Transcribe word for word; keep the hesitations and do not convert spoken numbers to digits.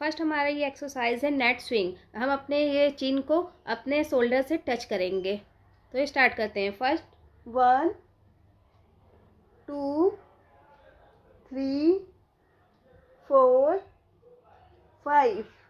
First हमारा ये exercise है नेट स्विंग। हम अपने ये चिन को अपने शोल्डर से टच करेंगे। तो ये स्टार्ट करते हैं। First one two three four five.